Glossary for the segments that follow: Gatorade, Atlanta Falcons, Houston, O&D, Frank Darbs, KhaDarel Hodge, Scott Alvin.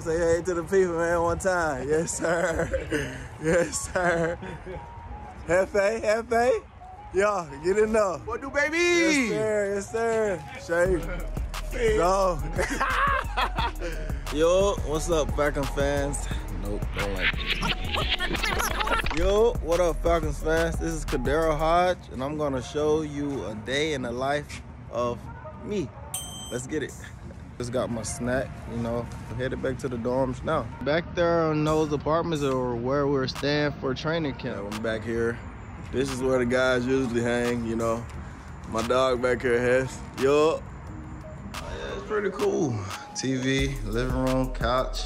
I say hey to the people, man, one time. Yes, sir. Yes, sir. Hefe, Hefe. Yo, get in there. What do, baby? Yes, sir. Yes, sir. Shake. Go. Yo, what's up, Falcons fans? Nope, don't like this. Yo, what up, Falcons fans? This is KhaDarel Hodge, and I'm going to show you a day in the life of me. Let's get it. Just got my snack, you know, headed back to the dorms now. Back there on those apartments are where we're staying for training camp. I'm back here. This is where the guys usually hang, you know. My dog back here, Hess. Yo. Oh, yeah, it's pretty cool. TV, living room, couch.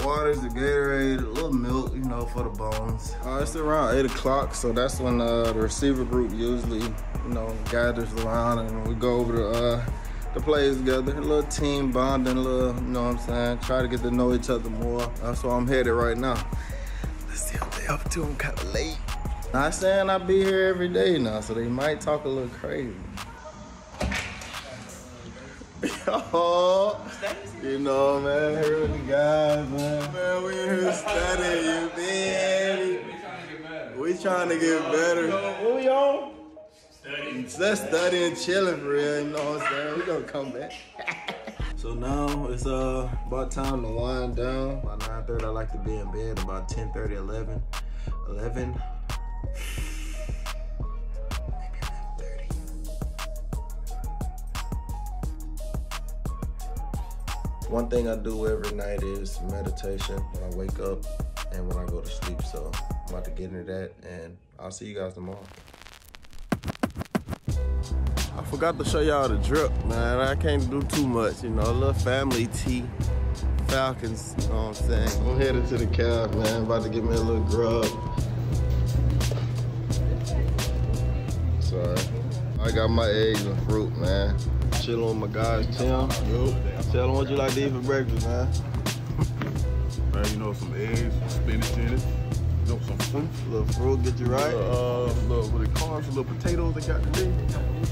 Water's the Gatorade, a little milk, you know, for the bones. It's around 8 o'clock, so that's when the receiver group usually, you know, gathers around and we go over the plays together. A little team bonding, a little, you know what I'm saying? Try to get to know each other more. That's where I'm headed right now. Let's see what they up to. I'm kind of late. Not saying I be here every day now, so they might talk a little crazy. Yo, you know, man, here with the guys, man. Man, we in here studying, you man. We trying to get better. What we on? Studying. Let's study and chilling for real, you know what I'm saying? We gonna come back. So now it's about time to wind down. By 9:30, I like to be in bed. About 10:30, 11. One thing I do every night is meditation when I wake up and when I go to sleep. So I'm about to get into that and I'll see you guys tomorrow. I forgot to show y'all the drip, man. I can't do too much, you know, a little family tea. Falcons, you know what I'm saying? I'm headed to the cab, man. About to get me a little grub. Sorry. I got my eggs and fruit, man. Chilling with my guys, Tim. Tell them what you like to eat for breakfast, man. Man, you know, some eggs, some spinach in it. You know, some fruit. A little fruit, get you right. Little, what they call some little potatoes they got today.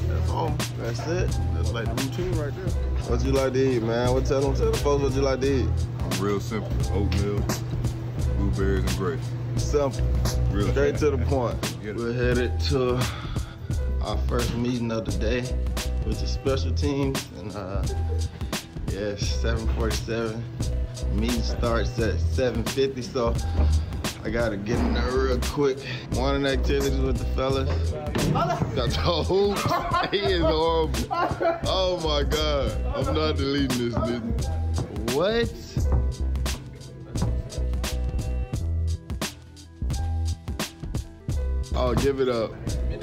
That's all. That's it. That's like the routine right there. What you like to eat, man? What tell the folks what you like to eat. I'm real simple. Oatmeal, blueberries, and grapes. Simple. Real straight to the point. We're headed to our first meeting of the day with the special teams, and yeah, 7:47. Meeting starts at 7:50, so I gotta get in there real quick. Morning activities with the fellas. Got the whole, he is horrible. Oh my God, I'm not deleting this, dude. What? Oh, give it up.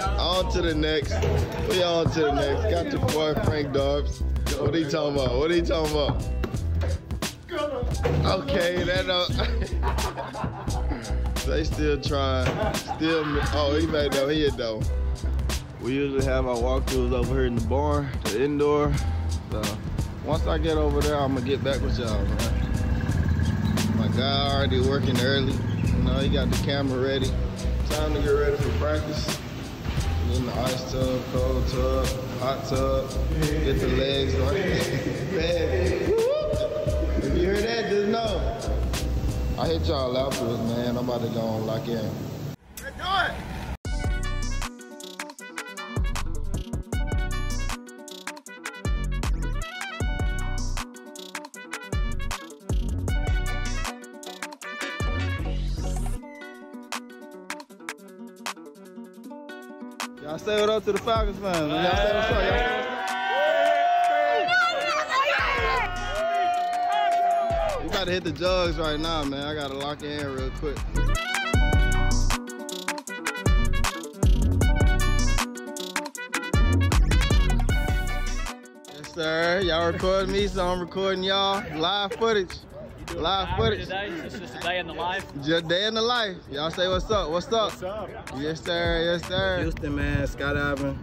On to the next. We on to the next. Got your boy Frank Darbs. What are you talking about? What are you talking about? Okay, that don't. They still trying. Still. Oh, he made that. He hit that one. We usually have our walkthroughs over here in the barn, the indoor. So once I get over there, I'm gonna get back with y'all. My guy already working early. You know, he got the camera ready. Time to get ready for practice. In the ice tub, cold tub, hot tub, get the legs on. If you hear that, just know. I hit y'all afterwards, man. I'm about to go and lock in. Let's do it! Y'all say what up to the Falcons fans. Y'all say what's up, y'all. You gotta hit the jugs right now, man. I gotta lock in real quick. Yes, sir. Y'all recording me, so I'm recording y'all. Live footage. Live footage. It's just a day in the life. Just day in the life. Y'all say what's up? What's up? What's up? Yes, sir. Yes, sir. Houston, man. Scott Alvin.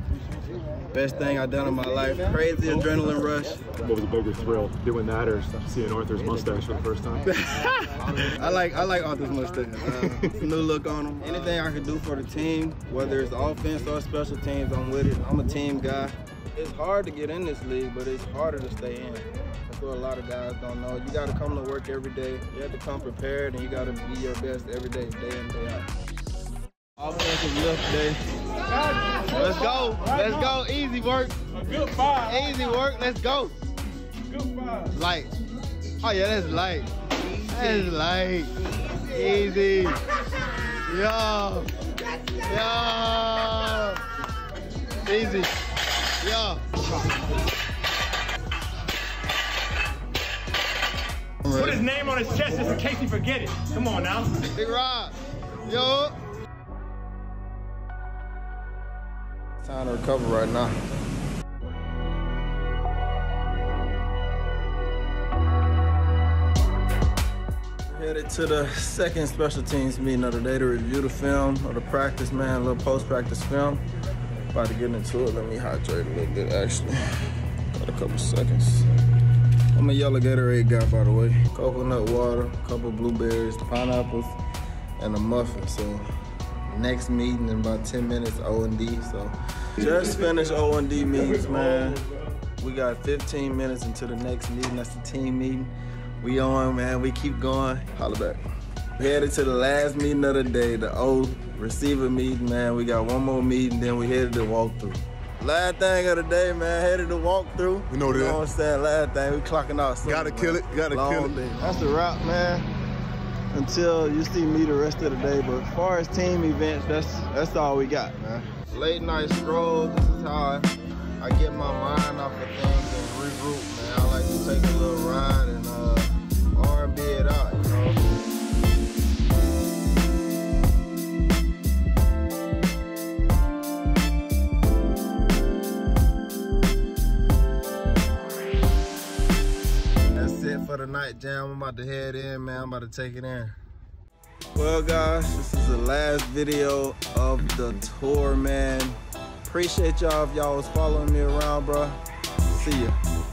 Best thing I've done in my life. Crazy adrenaline rush. What was the bigger thrill? Doing that or seeing Arthur's mustache for the first time? I like Arthur's mustache. New look on him. Anything I can do for the team, whether it's offense or special teams, I'm with it. I'm a team guy. It's hard to get in this league, but it's harder to stay in. that's what a lot of guys don't know. You got to come to work every day. You have to come prepared, and you got to be your best every day, day in, day out. Offensive lift today. Let's go. Let's go. Easy work. A good five. Easy work. Let's go. Good five. Light. Oh, yeah, that's light. That's light. Easy. Yo. Yo. Easy. Yo. Put his name on his chest just in case he forget it. Come on now. Big Rob. Yo. Time to recover right now. We're headed to the second special teams meeting of the day to review the film or the practice, man, a little post-practice film. About to get into it. Let me hydrate a little bit, actually. Got a couple seconds. I'm a yellow Gatorade guy, by the way. Coconut water, a couple blueberries, pineapples, and a muffin, so. Next meeting in about 10 minutes, O&D, so. Just finished O&D meetings, man. We got 15 minutes until the next meeting. That's the team meeting. We on, man, we keep going. Holla back. We headed to the last meeting of the day, the old receiver meeting, man. We got one more meeting, then we headed to walkthrough. Last thing of the day, man, headed to walkthrough. You know that. You know what I'm saying, last thing, we clocking out. Gotta kill it, gotta kill it. That's the wrap, man. Until you see me the rest of the day, but as far as team events, that's all we got, man. Late night strolls, this is how I get my mind off of things and regroup, man. I like to take a little ride and R&B it out, you know? For the night jam, I'm about to head in, man. I'm about to take it in. Well, guys, this is the last video of the tour, man. Appreciate y'all if y'all was following me around, bro. See ya.